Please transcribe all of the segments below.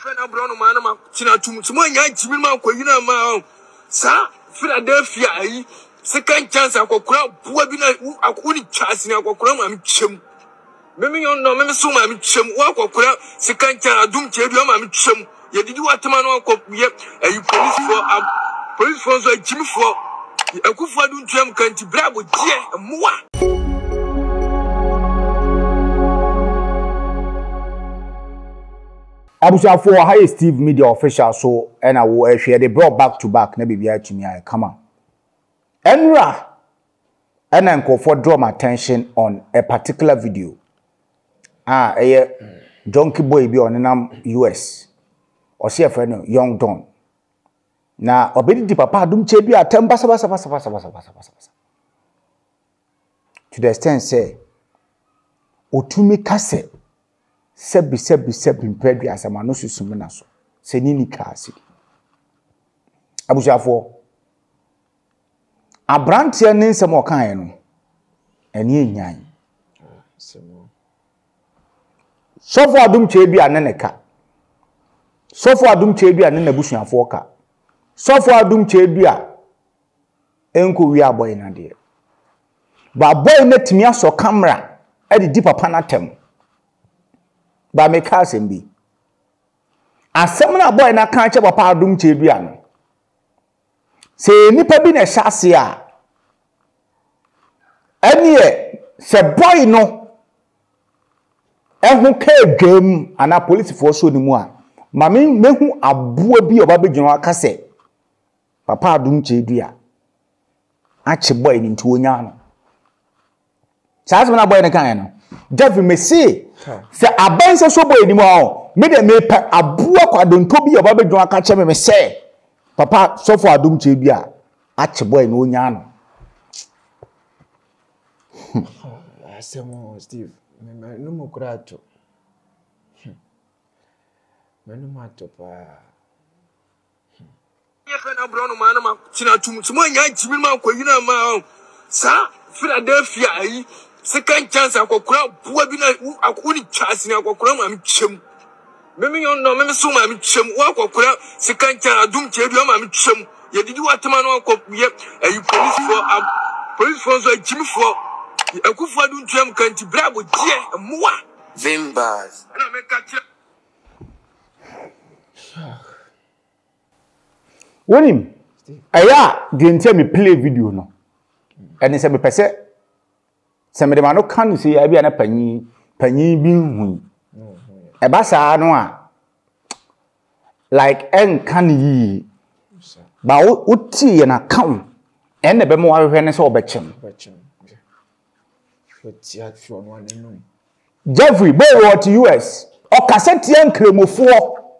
Philadelphia, second chance, I could crowd poor Bina. I couldn't chance in our crumb and chum. Mimmy on no Mimsum, I'm chum, walk or crowd, second chance, I don't tell you, I'm chum. You did you at a man walk up yet, and you police for a Jim for a good for do jam can't blab with dear and more. Abuja for high Steve Media Official so and I will share they brought back to back na bibia tumi I come on enra and enko for draw my attention on a particular video eh donkey boy bi onenam US or see for no Eii-Youngdon na obedi di papa adum che bi atem basa to the extent say otumi kase Sebi impedri as a manosu sumenaso. Senini kasi. Abujafo. Abrantia nin se mokan eno. Eni nyan. Sofo adum chebi aneneka. Sofo adum chebi anenebusuafo ka. Sofo adum chebi a enko wi aboy na de. Ba boy netimi aso camera e di papa na tem. Ba me kasen bi asem na boy na kan che papa adum che bia no se nipa bi na hyase a anie se boy no ehu ke game ana police for so ni mu a ma me mehu aboa bi oba bejun aka se papa adum che bia a che boy ni nti onya no se asem na boy na kan no Jeff me see se abanse so boy ni mo me de me pa abua kwadonto bi oba bedun aka che me se papa so for adum che bi a ache boy no onya no asemo Steve me no mo krato me no mato pa ye pe na bro no ma na ma tina tumtum anya ntimi ma kwina ma sa Philadelphia yi second chance I could crowd poor Bina. I couldn't chance in our crumb and chum. Mimmy on no Mimsum, I'm chum, walk or crowd, second chance, I don't tell you, I'm chum. You did you at a man walk up yet, and you police for a Jim for a good for do jam can't blab with dear and more. Vimbas. And I make a chap. William, I didn't tell me play video no. And it's a percent. Somebody man no can see I be an panyin bi hu e ba saa no a like en can yi ba uti ye na kan en na be mo ahwe ne so obechem otia fio no anenu Jeffrey boy what US o kasete en kremofo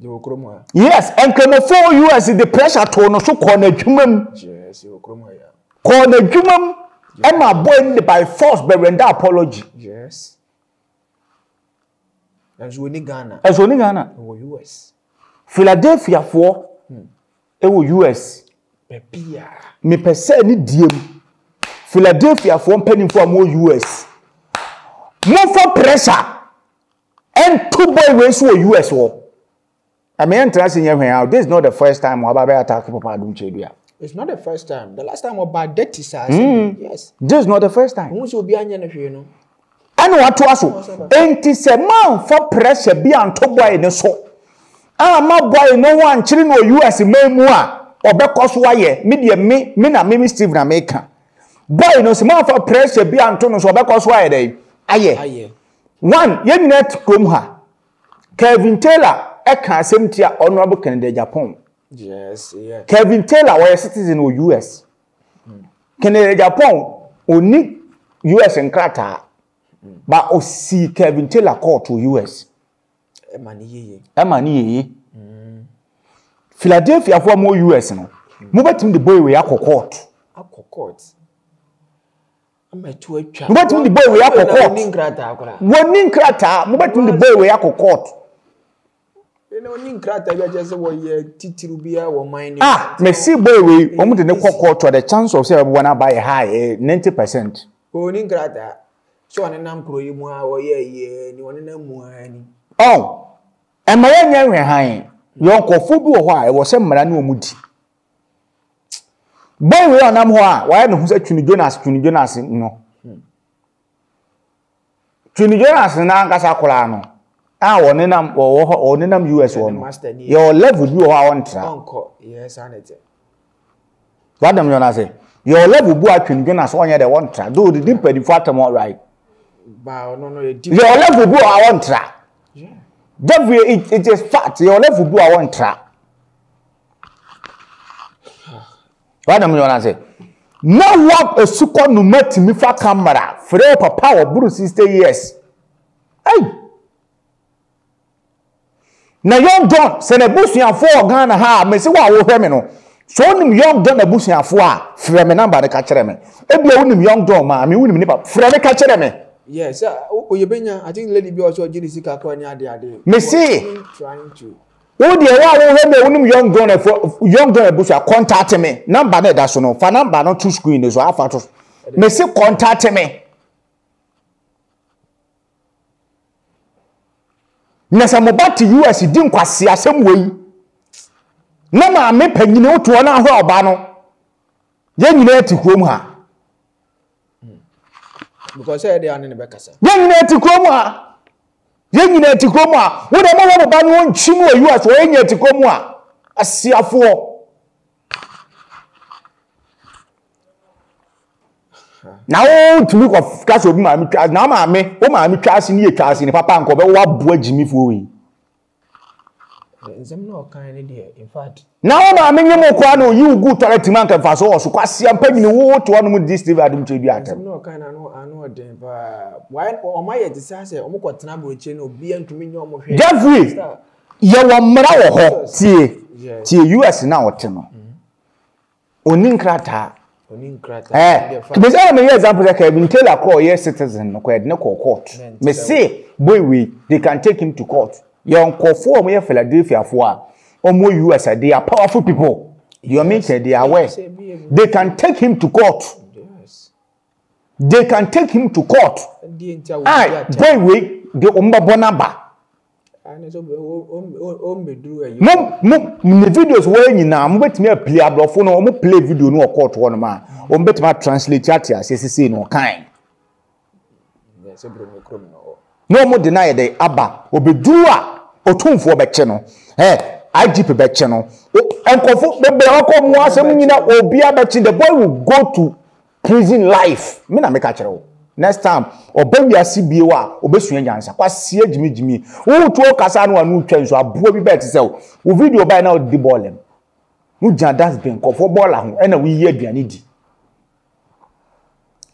yo kromo yes en kremofo US the pressure to no so ko na dwumam yes yo kromo ya ko na dwumam Emma boy by force but render apology. Yes. As we need Ghana. As we need Ghana. Or US. Philadelphia for. Or US. Pepia. Me percent ni diem. Philadelphia for penny for more US. More for pressure. And two boy race for US war. I mean, interesting here. This is not the first time Wababe attack Papa Adumchebia. It's not the first time. The last time about that is yes. This is not the first time. Who should be any you know? And what to us? It is a man for pressure be on top boy in the soul. I'm a boy no one chilling or US memoir or because why media me na me Steve na maker. Boy no man for pressure be on tonos or because why they aye. One young net kumha. Kevin Taylor eka same tier honorable Kennedy Japan. Yes, yeah. Kevin Taylor was a citizen of US. Kennedy Japan only US and Krata. But o see Kevin Taylor called to US. Emani. Philadelphia for more US no. Move him the boy we are court. Move the boy we are court. Warning Krata, move the boy we are court. Messi boy we omo de ne kokko to the chance of say we na buy high 90%. O ni nkrata so one nam pro yi mu a wo ye ni one na mu ani. Oh. And my young high, young Kofudu or why was some Maranu Muti. By way on Amwa, why no such Tunijonas, no Tunijonas and Angasacolano. I want Nenam or Nenam US one. Your level you are on Uncle, yes, I need it. Madam Yonase, your level boy Tunijonas one yet one track, though the deeper the fatum all right. Your level boy on track. It is fact. Your level boy on track. What am I gonna say? No one a super numeti mifa camera for papa or Bruce 60 years. Hey, now young John send a bush and 4 Ghana ha. Me say what will femino. So him young John a bush and 4 femina by the catcher me. Ebi him young John ma. I mean him nipa freme catcher me. Yes, sir. Oyebenya, I think Lady B also Jessica Kwani ade. Me see trying to. Oh dear, why young John Bush contact me. Number that's no. For number not 2 screen is half out. Me say contact me. Nasa mobati to you as he didn't quite see as some way. No ma me penino to an hour bano. Then you need to come her. Because they are in the back. Then you need to come her. Young in a Ticoma, what a man about one chimney you are for any Ticoma. I see a four. Now to look of Castle Mammy, Namame, oh, my class in your class in Papa Uncle, but what boy Jimmy Fui. There's no kind idea, in fact. Now, I mean, you know, Quano, you go to let him out of us all, so I see I'm paying the war to one with this dividend to be at. No kind, I know, then, but why or my disaster, Omoko Tanabuchin or BM to me no more. Jeffrey, you are Mara, see, US now, Timo. Oninkrata. Eh, because I may example that I have been tell a call, yes, citizen, no court. May say, boy, they can take him to court. Young Kofu, we are Philadelphia for Omo US. They are powerful people. You mean they are aware. They can take him to court. They can take him to court. I boy we the Umbabonaba. Mum videos were in now. Bet me a playable phone or play video no court one man. Bet my translate chat as CC no kind. No more deny the Abba, Obedua, Otum for Becheno. Eh, I deep a Becheno. And Kofu, the Berako Moasamina, Obia Bechin, the boy will go to prison life. Mina make a chero. Next time, Obey a CBA, Obesuan Jansa, Pass Jimmy. Oh, to Casano and New Change, or Bobby Betzel. We video by now the ballem. Nuja that's been Kofu Bola, and we hear Bianidi.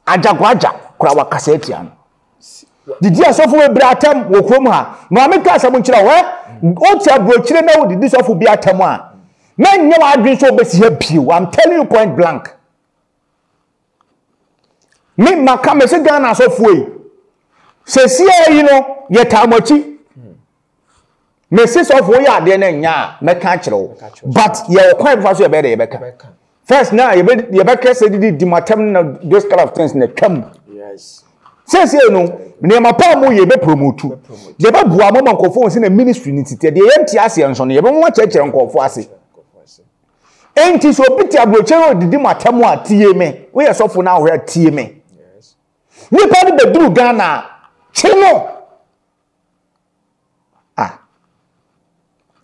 Ajagwaja, Krawa Cassetian. The dear software bratam will come her. Mamma Casamunchra, what's a brochure now? The dish of Biatama. Men never agree so best help you. I'm telling you point blank. Me, my come as a gun as of way. Says, you know, yet how much Mrs. of way are then, ya, mechanical. But you're quite fast, you're better, Rebecca. First, now, Rebecca said, did the matam those kind of things in the come. Yes. Says, you know, Nemapamu, you be promoted. The Babuamon Kofos in a ministry in the city, the empty Asians on your own church and Kofasi. Ain't it so pity a brochero did Matamua TMA? We are so for now, we are TMA. Yes. We probably the Drew Ghana. Chemo. Ah.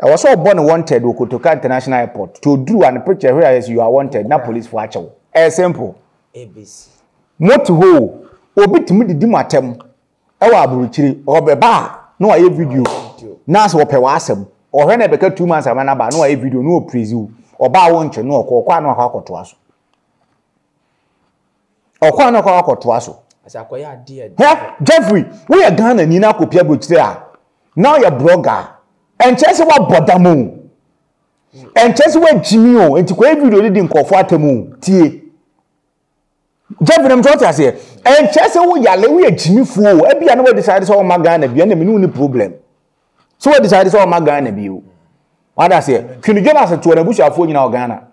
I was all born wanted to Kotoka International Airport to do and picture where you are wanted, not police for actual. A simple ABC. Not who. Obit me the dimatem. Ewa aburuchiri obeba no aye video. Na se opewasem. Ohwe na beka 2 months amana ba no aye video no oprezi. Oba wo nche no okwa no akoto aso. Okwa no akoto aso. Asakoya ade ade. He Jeffrey, we are Ghana ni na kopia aburuchiri a. Now your blogger. Enche se wa bodamu. Enche se wa jimi o, entikwa video ni di nkofo atemu. Tie. Jeffrey, I'm talking as here. And Chester, we are Jimmy Fool. Every another decides all my gun and be any problem. So I decided all my gun and be you. What I say, can you get us to a bush of food in our Ghana?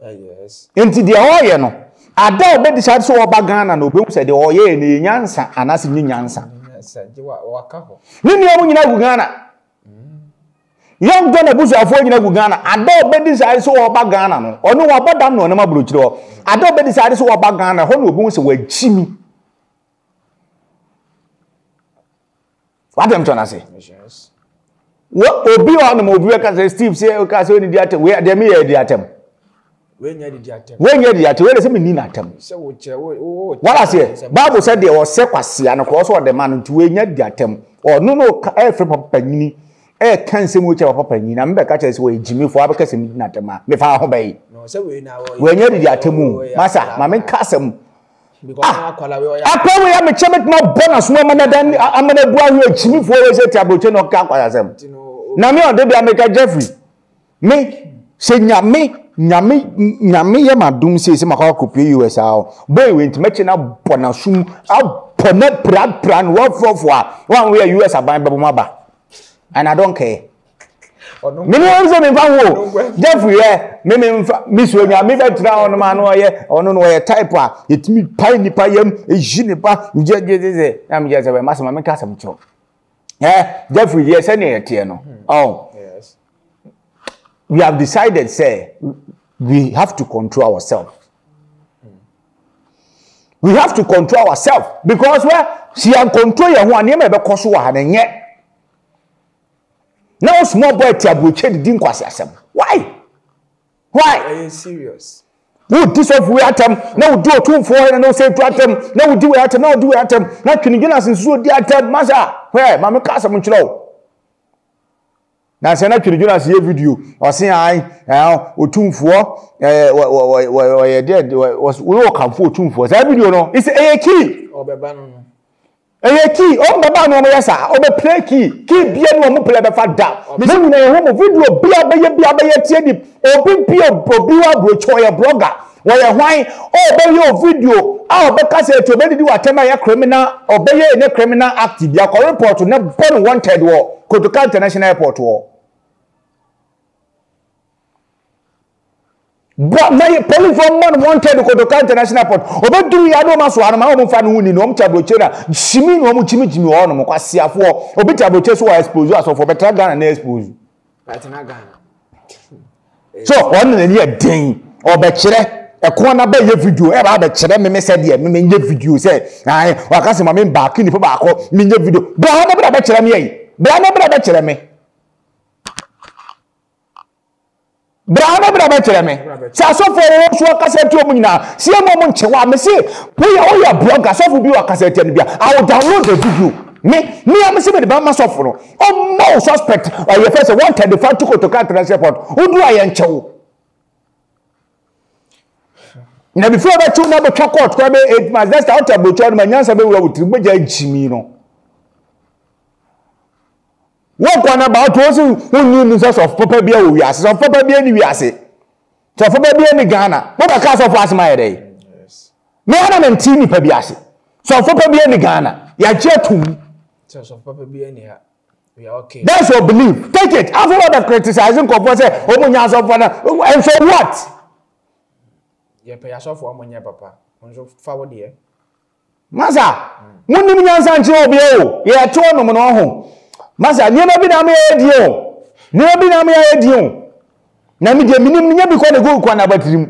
Yes. Into the oil, I don't bet decides all about Ghana. No, boom said the oil in the Yansa and as in Yansa. Yes, you are a couple. You know, Ghana. Youngdon ebusu afọ nyina gu Ghana ada obedi sare so wo ba Ghana no onu wo boda no na mabro kire wo ada obedi sare so wo ba Ghana ho na obi se wa gimi what am trying to say yes wo obi wa na obi ka say Steve say o ka say oni di atem we dem ye di atem we nya di atem we nya di atem we say me ni na atem say wo kire wo what I say Bible said there was sekwase an ko so the man to we nya di atem onu no every papanyini e kan se mu chewa papa nyina me be ka chese we jimi fo abeka se nyina tema me fa ho bai no se we na wo we nya di atemu masa ma me kasam because akwala we oya akwa we ya me chemet ma bonus no ma na dan amana bua we jimi fo we se taboche no ka kwala sam na me on de bia me ka Jeffrey me se nyame ye madum se se makwa kopie USA o boy we ntmeche na bonusum abonet pran wofofwa wan we US aban bebo ma ba. And I don't care. Me no say me fa Jeffrey eh me me so nya me fa tra on ma no ye ono no ye type a etimi pai ni pa yam e ji ni pa je na me je say we masama me ka sam cho. Eh Jeffrey yes any etie no. Oh. Yes. We have decided say we have to control ourselves. We have to control ourselves because where she am control your ho ane me be koso wa na nye. Now small boy tiabuche didn't kwasi asem. Why? Are you serious? Who this of we atem? Now do 2 4 and no say to atem. Now do we atem? Now do we atem? Now can you get us in so dear atem? Masa, where? Mama kasa munchlo. Now say now can you get us here video? Or say I 2 4. We did was we all come for 2 4. That video no. It's a key. Oh bebano. Eye ki o baba no mo yesa o be play ki bia no mo play be fa da me no na ho mo video bia be ye tie di obi bia obi wa bro choye blogger wo ye hwan o be ye video a o be ka se to be di wa tema ye criminal o be ye ne criminal act bia ko report na born wanted wo Kotoka International Airport wo but my police woman wanted to go to Kotoka International Airport. Obedu ya no maso anama o mfa no ni no mchabroche na jimi no mchimi o no kwase afo obichabroche so expose aso for better Ghana na expose better Ghana so one na ni den obekire ekon na ba ye video e ba obekire me said e me nye video say ai wakase ma me back ni fo ba ko me nye video bra na bra bekire me yi bra na bra bekire me Bravo, so for a cassette to Munina, see a moment, Chawam, say, we are all your bloggers, so we are cassette and beer. I will download the video. Me, I'm a civil Bama Sofro. Oh, no suspect, or your first wanted the fact to go to Canterbury Airport. Who do I and Chow? Now, before that, 2 number chocolate, 8 months, that's the outer butcher, my answer will be Jimino. What one about those who knew of Papa Bia we are, so Papa Bia we are, so Papa Bia in Ghana, what a class of last my day. Yes. No, I'm in Tini Pabiasi. So Papa Bia in Ghana, you are jetting. So Papa Bia in here, we are okay. That's your belief. Take it. After all the criticizing, Composer, Omunas of Fana, and so what? You pay yourself for Omunia, Papa. On your forward here. Maza, Munimians and Jobio, you are torn on home. Masa niema bi na me edio niema bi na me edio na me de minim nya bi ko na go ko na batirim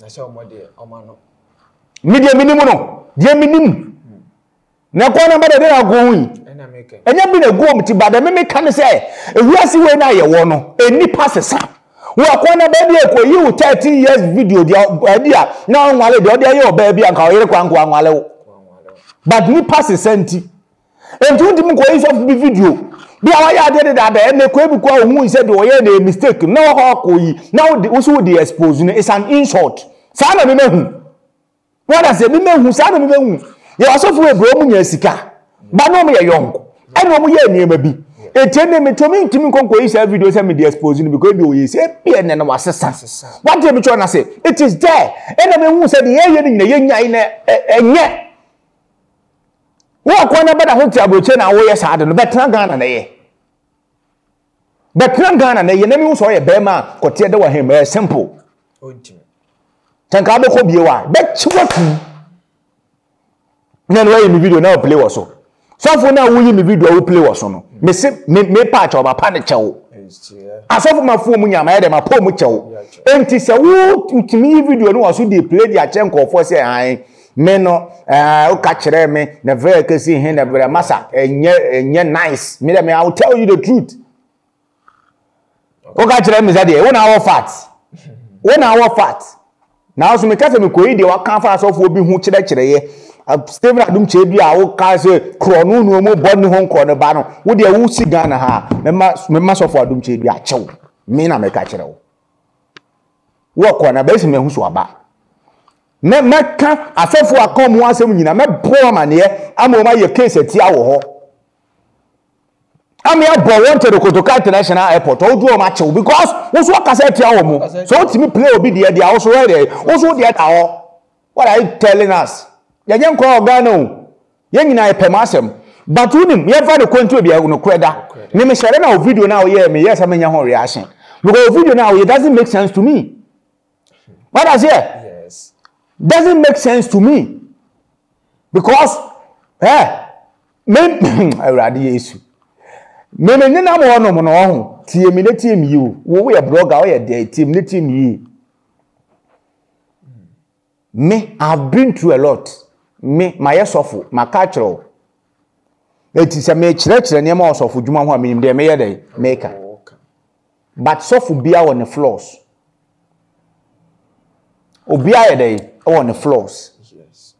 na se o mo de o ma no me de minim no de minim na ko na ba de na go wi enya bi na go mti ba de me ka ne se ewiase we na ye wo no enipa sesa wo ko na ba de ko yi 30 years video dia na onwale de o de ye o ba bi anka o yire kwanko anwale wo but ni pass senti and you didn't go off the video. Be aware that the and the Quebecois who said, oh, yeah, they mistake. No, how could you now? Also, the exposure is an insult. Son of a what I said, women who son of a you also for a broken Yessica. But no, me a young. I know we are near baby. A ten me to me to conquer every day and me the exposure because you say, Pierre and our sisters. What did you try to say? It is there. And the man who said, yeah, you're in the young. What one about a hotel which an hour yes had a better gun and a better gun and a enemy saw a bear man, could tell him very simple. Tankabo hope you are, but what then way in the video now play or so. So for now, we in the video play or so. May patch of a panic show. I'll tell you the truth. When I was fat. Now, so me kasa me koyi de wa kan fa so fo bi hu kire kire ye. Steve Adum chebi a wo ka se kronu nu mo bo ni ho kronu ba no. Wo de wo si Ghana ha. Me ma so fo Adum chebi a chew. Me na me ka kire wo. Wo ko na be se me hu so aba. Me ka afefo akon mu asem nyina me bo ma ne ye ama o ma ye case ti a wo ho. Ami abo won to the Kotoka International Airport o do o ma chew because wo so ka se ti a wo mo. So ti me play obi de a wo so where dey. Wo so de ta wo. What are you telling us? Yajen ko Ghana yen nyina epemasem but unim ye fa de kwento bia no kweda ni me share na video na o ye me yes amenya ho reaction because video na it doesn't make sense to me. What does it? Yes, doesn't make sense to me because me already yesu me nne na mo no mo no ho tie me tie me you wo ye blogger wo ye dey tie me me I've been through a lot. Me my yesofu my cultural eti se me chire ne ma osofu djuma ho amim de me ye dey maker but sofu bia on the floors obia ye dey on the floors. Yes,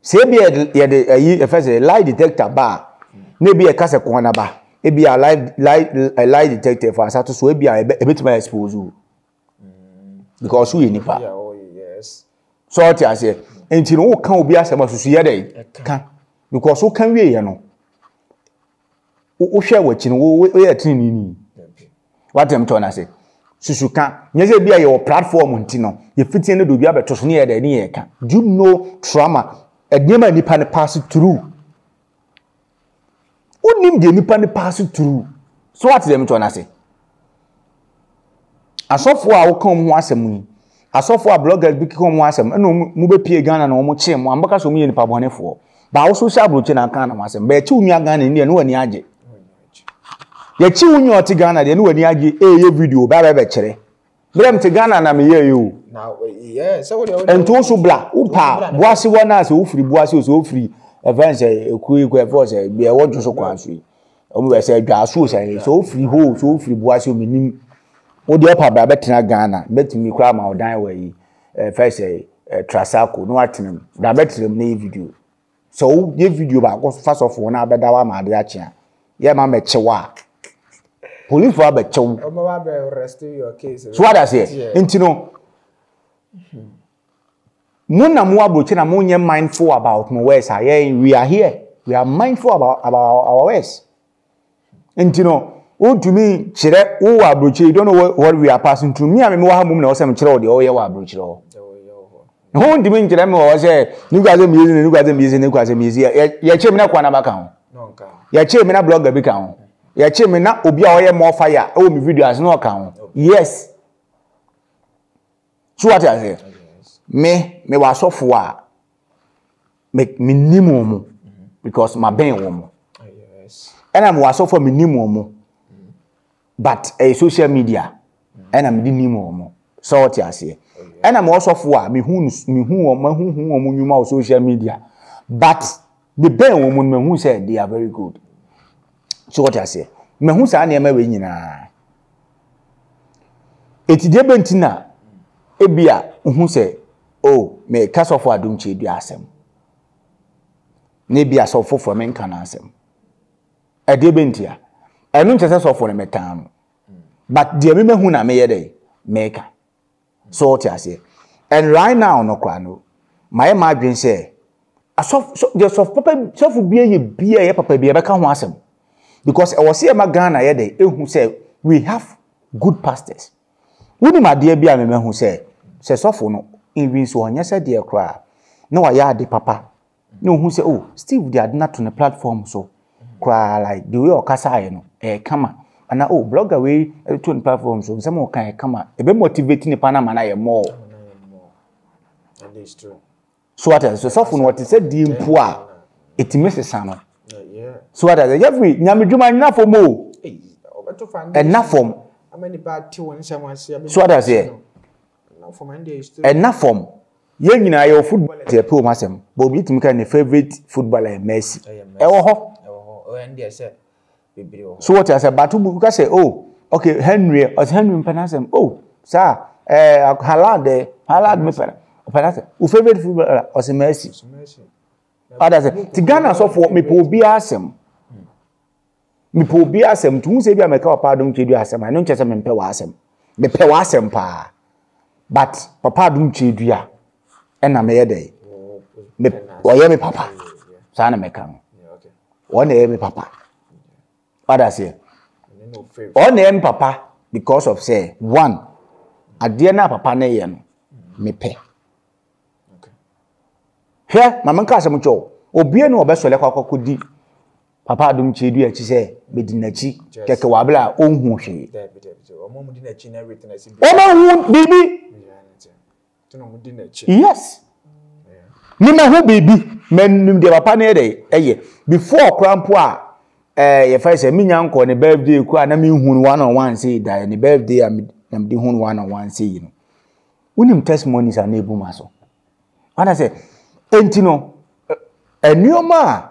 se bia ye dey ayi first lie detector ba ne bia ka se ko na ba e bia lie detector for asato so e bia e betima expose you because who in pa. Yes, so what I say enti no kan obi asema susu ye dey kan because wo kan wie ye no wo hwe wachi no wo ye tini ni what am to na say susu kan nyese bia ye platform enti no ye fitin ne do bia beto so ne ye dey ne ye kan do you know trauma edema nipa ne pass through onim de nipa ne pass through so what am to na say asofo a wo kan ho asem ni asofo a bloggers bi kiko mu asem na mu be pie Ghana na mu che mu ambaka so mu ye nipa bonefo ba wo social blogging na kan na mu asem ba chi unya Ghana ni e no ani age ye chi unya oti Ghana de no ani age e ye video ba ba chere brem te Ghana na me ye o now yeah so we dey ento so bla upa boase wona ase wo free boase so free events e ku e force e be wo so kwa so yi o mu be say dwa so so free ho so free boase o minim o de pa bra betena Ghana betimi kura ma odan wa yi first trasako no atenem da betrem na video so ye video ba ko first of one abeda wa ma de ache ye ma me chewa police wa be chew o ma wa be arrest your case so what I say intino muna mu abroche na munye mindful about my words we are here we are mindful about our words intino oh, to me, Chire, oh, Abruchi, you don't know what we are passing through. Me, I mean, what woman or some child, the oil, Abruchi. Who didn't tell them or say, you guys are music, your chairman of Quanabacon. Your chairman of blogger become. Your chairman of Obia more fire, oh, my video has no account. Yes. So what I say? Me was so far. Make minimum because my brain woman. Yes. And I'm was so for minimum. But a social media and I'm didn't more so what I say and I'm also for me who social media but the ben woman who said they are very good so what I say me who say na me we nyina etide bentina ebia who say oh me kaso for Adum Chedu asem na bia so for me kan asem ade bentia I don't just offer a metam, but the women who are made maker. So what I say, and right now, no crano, my margin say, a soft just of papa, soft would be a papa be a become because I was here, my grand idea who said, we have good pastors. Wouldn't my dear be a woman who said, says Sophono, even so, and yes, I dear cry. No, I are the papa. No, who say, oh, Steve, they are not on the platform, so cry like the way or Cassayano. Come on, and now oh, blog away to platforms so some more can come on. A bit motivating Panama more. That is true. So what is the soften what is said? The poor it misses summer. Yeah, so what is every Yamiduma enough for more. enough form. So what I say? Enough form. Young in our football is a poor masem, but we can favorite footballer Messi. So what I say? But you can say, oh, okay, Henry, as Henry Panasem, oh, sir, Halad me Panasem. Your favorite footballer was Messi. Others say, Tigana so for me po be asem. Me po be asem. To who say be a make up pardon to do asem? I don't just say me pe wasem. Me pe wasem pa. But papa dum chedua and am yede me oye me papa sa na me kan okay one e me papa what I say one e me papa because of say one ade na papa na ye no me pe okay here mama ka se mo cho obie no obeso le kwakoko di papa dum chedua chi say be dinachi keke wabla onhu hwe omo mu dinachi na everything I see omo hu bibi. Yes. Nima who baby men nim de papa na dey eye before crampo a your face me nyanko ne birthday ku na me hun one on one say die ne birthday am de hun one on one say you know unim testimonies are nebu maso and I say enti no enioma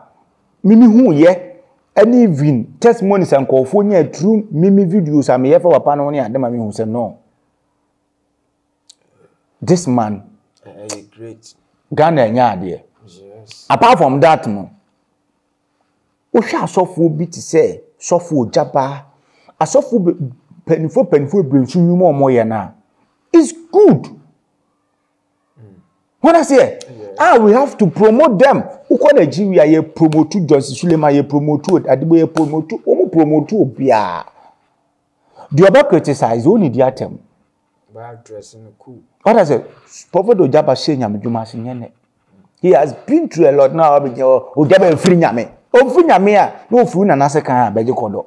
mimi hu ye any even testimonies and call for nya true mimi videos am ye fa papa no ne adema me hu say no. This man, great. Ghana nyadi. Yes. Apart from that, no. Osha sofu bi ti say sofu japa. Asofu penifo bring sunu mo moye na. It's good. What I say? Yes. We have to promote them. Uko Nigeria ye promote Johnson Sulema ye promote Adibo ye promote omo promote obia. The other criticize only their term. Bad dressing cool. What I said, Prophet Ojaba Shenyam Dumasin. He has been through a lot now. Ojaba Frinyame. Oh, Frinyame, no food and answer can be the condo.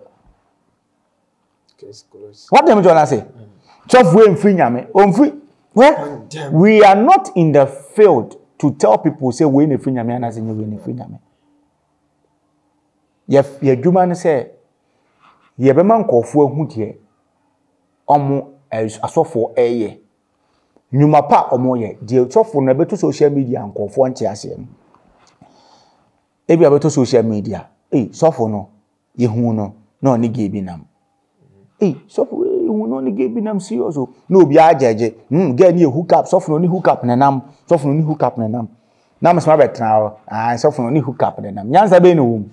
What am I going to say? Chofway Frinyame. Oh, free. Well, we are not in the field to tell people, say, we need Frinyame and as in you win Frinyame. Yet, your Duman said, Yebeman called for Hutie. Omo. I saw for a year. You ma pa or more yet, dear top for never to social media and call for antiasium. If you to social media, so for no, you no, no, ni gabinam. So you no, ni gabinam, see also. No, be I judge, get you hook up, soften only hook up and am, soften only hook up and am. Now, Miss Mabet now, I soften only hook up and am. Yansa Benum.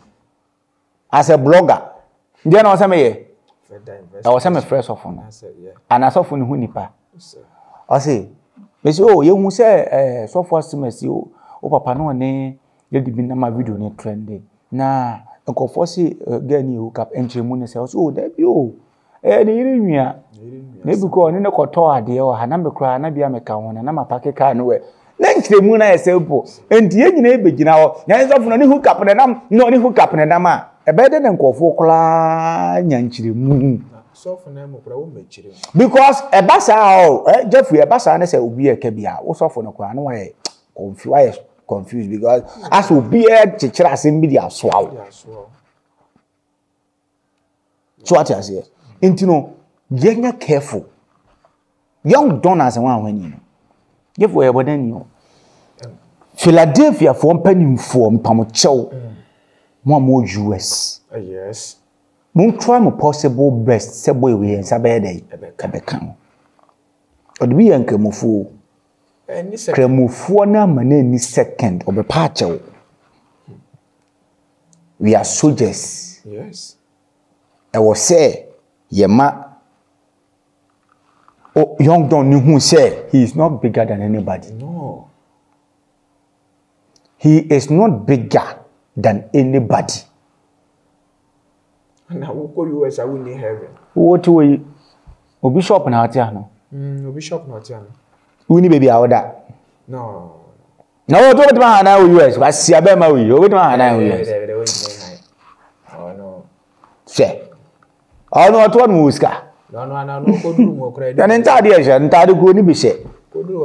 As a blogger, then I was a mayor. I was a fresh offer, and I saw from Hunipa. I say, Monsieur, you say, so far, Messi, oh, Papa, no, nay, you did be my video, no trendy. Nah, Uncle Fossey, again, you cap entry moon says, oh, there you are. Nebuchadnezzar, Nebuchadnezzar, dear, or her number cry, and I be a mecca, and I'm a packet car nowhere. Length the moon, I say, and the engineer begin out. There's often only hook up and I'm no hook up and I'm better than Kofola. So for them, because a bassa, Jeffrey, a bassa, and I say, will be a cabia, also for no crown way. Confused because as will be a chichas in media swallow. So what I say, Intino, you're careful. Young donors and one when you know. If we were then you Philadelphia form penny form Pamocho. More US. Yes. Moon try more possible best subway we and Sabbaday, Cabecam. But we and Cremofu. Cremofuana, my name is second of a patcho. We are soldiers. Yes. I will say, Yama. Oh, Youngdon knew who said he is not bigger than anybody. No. He is not bigger than anybody. And I will call you as I will need heaven. What will you? Bishop and Artiano. Bishop and Artiano. We need baby out that. No. No, don't mind how you are. I see a bema with you. Don't mind how you are. Oh, no. Say, I know what one muska. No, go do more credit. An entire year, and tired of going to be said.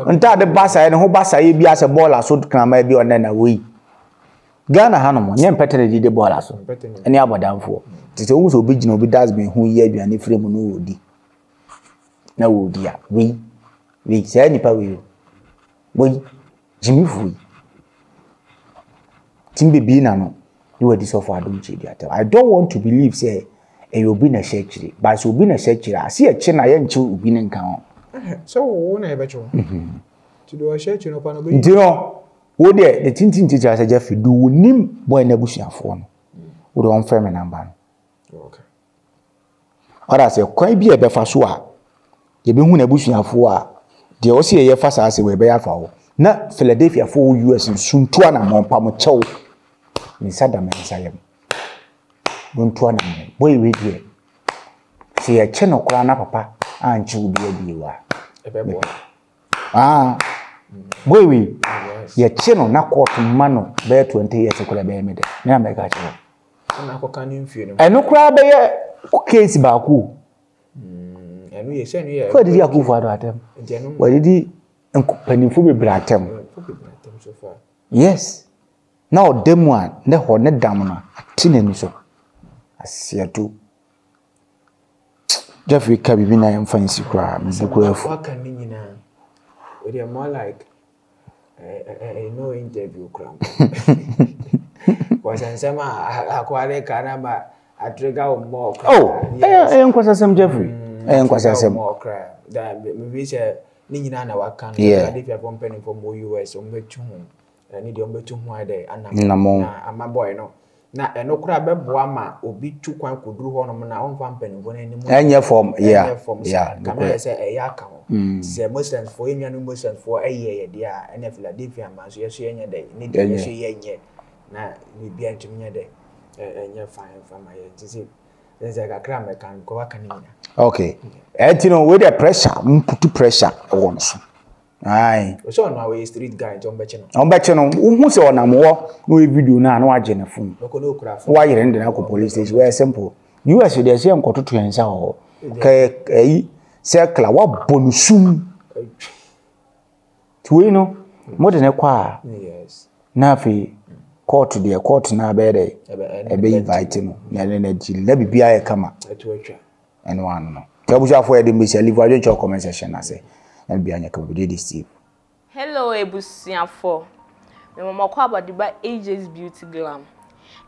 And tired of Bassa and who Bassa be as a baller, so can I be on an away. Ghana Hanuman, young Petty did the baller, so any other down for. It's almost a big no be dustbin who ye be any frame no woody. No, dear, we say any power. Boy, Jimmy Fui Timby Binano, you are this of our don't you? I don't want to believe, say, and you'll be a secretary, but you'll be a secretary. I see a chin I ain't too been in count. So, won't I bet you to do a search in a panel? You know, would the tinting teacher as a Jeffrey do name boy in a bush and phone would on family number. Okay. Or as a quite be a befasua. You be who a bush and four. The OCA fast as a way by foul. Not Philadelphia 4 US and soon 2 and a month, Pamocho. Inside the man's I am. Don't 2 and a month. Boy, wait here. See a channel crown up, papa, and you be a beaver. A baby. Ah, boy, we your channel now caught mano bear 20 years ago. I made it. Now make a channel. And no crab bear case about who. And we send you. What did you go for at them? What did he and penny for me brat them? Yes. Now, them one, the hornet damner, tin so. I see a two. Jeffrey Cabin, I am fancy crab, Mr. Grove. What can mean now? They are more like a no interview crumb. Was in summer, I acquired caramba, I trigger more. Oh, I am Quasasam Jeffrey. I am Quasasam more crab. That we said, Nina, our country, I live your company for more US on the tomb. I need your tomb one day, and I'm my boy. No, not a no crab, but Wama would be too quick to do one of my own company when any more. And your form, yeah, come here, say a yakam. Say Muslims for him and Muslims for a year, dear, and if Ladivian man, so yes, any day, need to see any day. Now, we be at me a day, and you're fine from my disease. There's like a cram I can go back and in. Okay, and you know, with the pressure, put pressure once. Aye, so now a street guy, John Betcheno. On Betcheno, who saw no more, we do now, no, I general. Why you're in the local police station, very simple. You as you the same quarter to answer all. Okay. Circle, what bonusum? To you know, more than a choir. Yes. Nafi court to the court now, bed a be inviting, and energy, let me be a camera. And one. Kabuja for the Miss Oliver, your comment session, I say, and be on your comedy Steve. Hello, Ebusianfo. The Mamma Quaba deba AJ's Beauty Glam.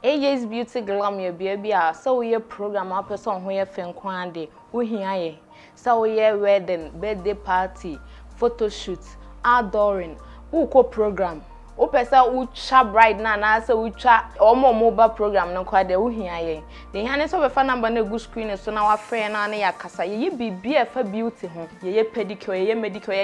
AJ's Beauty Glam, your baby, so we a program up a song where Fen Quande, who he so yeah, wedding, birthday party, photo shoot, outdooring, uko program. O pesa ucha bride na na se ucha omo mobile program no kwade uhia ye. De hia ne so be fa number na good screen so na wa friend na ya kasa ye bibi e fa beauty ho. Ye pedicure, ye medicure,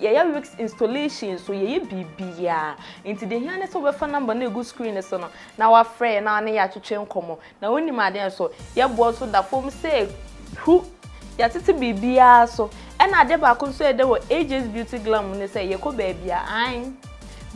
ye wigs installation so ye bibi ya. Inti de hia ne so be fa number na good screen so na wa friend na ya twetwe nkomo. Na woni ma den so ye bo so da form say who ya titi bibia so ena de ba kun so e de wo ages beauty glam ne say ye ko ba bia an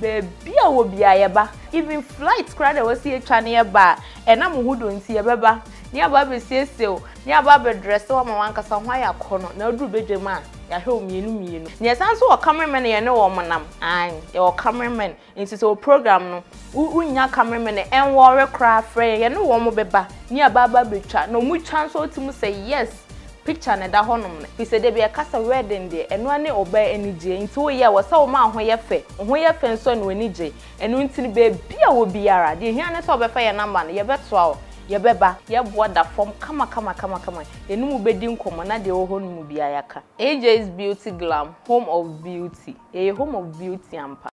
bia wo bia ye ba even flight crowd e wo si etwa ne ye ba ena mo hudo nti ye beba ne aba be seseo ne aba be dress wo ma wan kasa ho ya kono na odru bedwem a ya hwe mienu ne san so wo cameraman ye ne wo monam an ye wo cameraman nti so program no unya cameraman en wo re craft frey ye ne wo mo beba ne aba betwa no mu twa so otimu say yes picture na da honum fi se de be kasa wedding de eno ane oba enije nti wo ye wo se wo ma ho ye fe nso ne enije eno nti be bia wo biara de hia ne so be fa ye number ne ye beto a ye beba ye boda form kama enu mu bedi nkomo na de wo honum bia yaka AJ's Beauty Glam, home of beauty, a home of beauty ampa.